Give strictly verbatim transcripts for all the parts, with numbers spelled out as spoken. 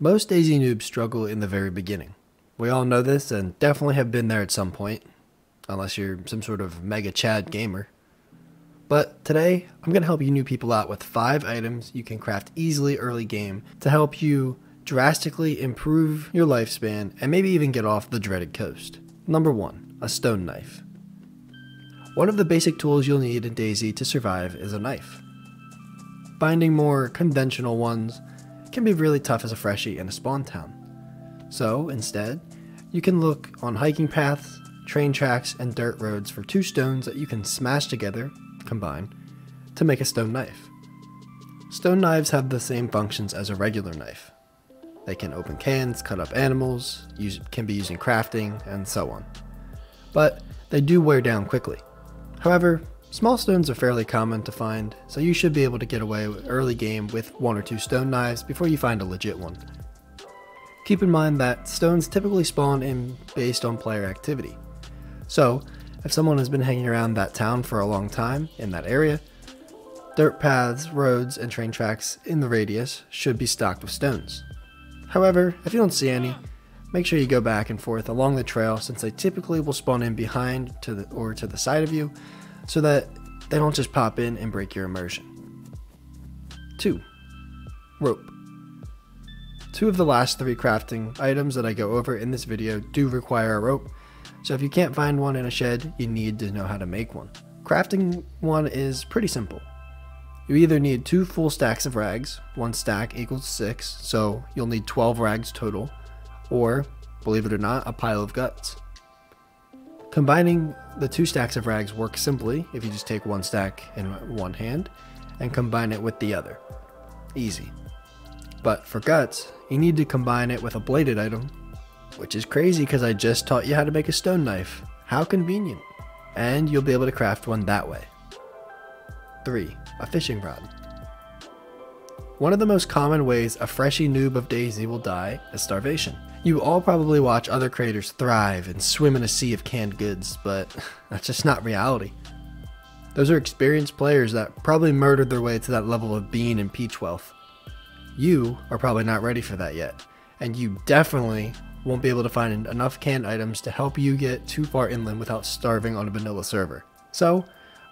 Most DayZ noobs struggle in the very beginning. We all know this and definitely have been there at some point, unless you're some sort of mega Chad gamer. But today, I'm going to help you new people out with five items you can craft easily early game to help you drastically improve your lifespan and maybe even get off the dreaded coast. Number one, a stone knife. One of the basic tools you'll need in DayZ to survive is a knife. Finding more conventional ones can be really tough as a freshie in a spawn town. So instead, you can look on hiking paths, train tracks, and dirt roads for two stones that you can smash together, combine, to make a stone knife. Stone knives have the same functions as a regular knife. They can open cans, cut up animals, use, can be used in crafting, and so on. But they do wear down quickly. However, small stones are fairly common to find, so you should be able to get away early game with one or two stone knives before you find a legit one. Keep in mind that stones typically spawn in based on player activity. So, if someone has been hanging around that town for a long time in that area, dirt paths, roads, and train tracks in the radius should be stocked with stones. However, if you don't see any, make sure you go back and forth along the trail, since they typically will spawn in behind to the, or to the side of you, so that they don't just pop in and break your immersion. Two. Rope. Two of the last three crafting items that I go over in this video do require a rope, so if you can't find one in a shed, you need to know how to make one. Crafting one is pretty simple. You either need two full stacks of rags, one stack equals six, so you'll need twelve rags total, or, believe it or not, a pile of guts. Combining the two stacks of rags works simply if you just take one stack in one hand and combine it with the other. Easy. But for guts, you need to combine it with a bladed item, which is crazy because I just taught you how to make a stone knife. How convenient. And you'll be able to craft one that way. Three, a fishing rod. One of the most common ways a freshie noob of DayZ will die is starvation. You all probably watch other creators thrive and swim in a sea of canned goods, but that's just not reality. Those are experienced players that probably murdered their way to that level of bean and peach wealth. You are probably not ready for that yet, and you definitely won't be able to find enough canned items to help you get too far inland without starving on a vanilla server. So,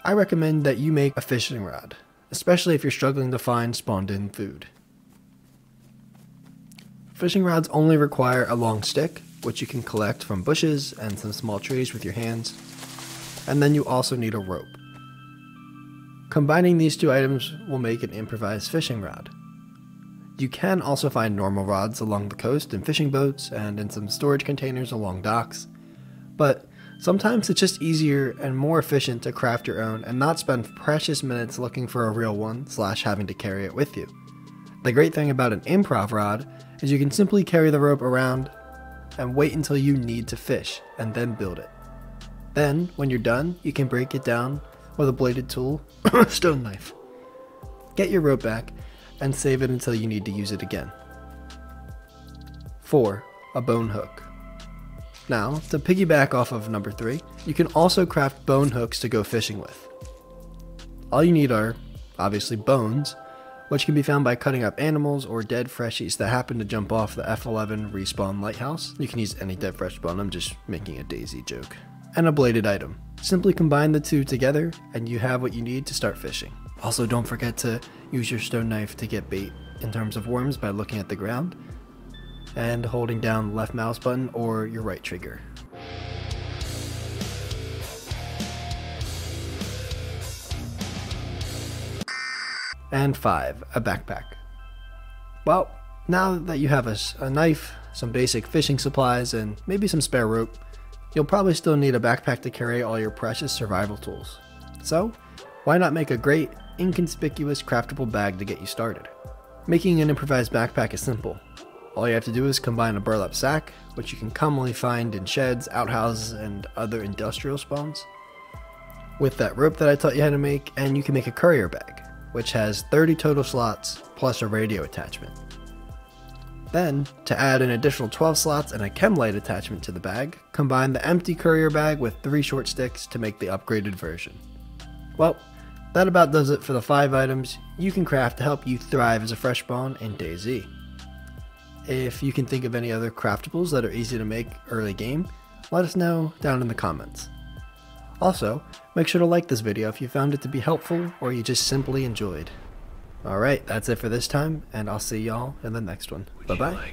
I recommend that you make a fishing rod, especially if you're struggling to find spawned-in food. Fishing rods only require a long stick, which you can collect from bushes and some small trees with your hands, and then you also need a rope. Combining these two items will make an improvised fishing rod. You can also find normal rods along the coast in fishing boats and in some storage containers along docks, but sometimes it's just easier and more efficient to craft your own and not spend precious minutes looking for a real one slash having to carry it with you. The great thing about an improv rod is you can simply carry the rope around and wait until you need to fish and then build it. Then, when you're done, you can break it down with a bladed tool or stone knife. Get your rope back and save it until you need to use it again. Four, a bone hook. Now, to piggyback off of number three, you can also craft bone hooks to go fishing with. All you need are, obviously, bones, which can be found by cutting up animals or dead freshies that happen to jump off the F eleven respawn lighthouse. You can use any dead fresh bone, I'm just making a DayZ joke. And a bladed item. Simply combine the two together and you have what you need to start fishing. Also, don't forget to use your stone knife to get bait in terms of worms by looking at the ground and holding down the left mouse button or your right trigger. And five, a backpack. Well, now that you have a, a knife, some basic fishing supplies, and maybe some spare rope, you'll probably still need a backpack to carry all your precious survival tools. So, why not make a great, inconspicuous, craftable bag to get you started? Making an improvised backpack is simple. All you have to do is combine a burlap sack, which you can commonly find in sheds, outhouses, and other industrial spawns, with that rope that I taught you how to make, and you can make a courier bag, which has thirty total slots plus a radio attachment. Then, to add an additional twelve slots and a chem light attachment to the bag, combine the empty courier bag with three short sticks to make the upgraded version. Well, that about does it for the five items you can craft to help you thrive as a fresh spawn in DayZ. If you can think of any other craftables that are easy to make early game, let us know down in the comments. Also, make sure to like this video if you found it to be helpful or you just simply enjoyed. Alright, that's it for this time, and I'll see y'all in the next one. Bye bye.